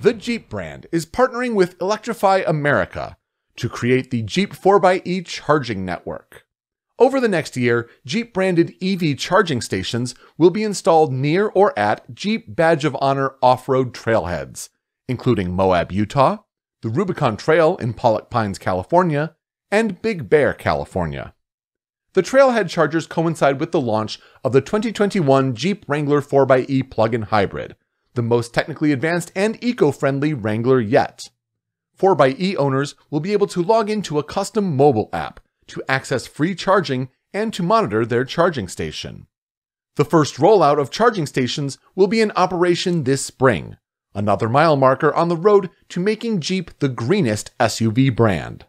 The Jeep brand is partnering with Electrify America to create the Jeep 4xe charging network. Over the next year, Jeep-branded EV charging stations will be installed near or at Jeep Badge of Honor off-road trailheads, including Moab, Utah, the Rubicon Trail in Pollock Pines, California, and Big Bear, California. The trailhead chargers coincide with the launch of the 2021 Jeep Wrangler 4xe plug-in hybrid, the most technically advanced and eco-friendly Wrangler yet. 4xe owners will be able to log into a custom mobile app to access free charging and to monitor their charging station. The first rollout of charging stations will be in operation this spring, another mile marker on the road to making Jeep the greenest SUV brand.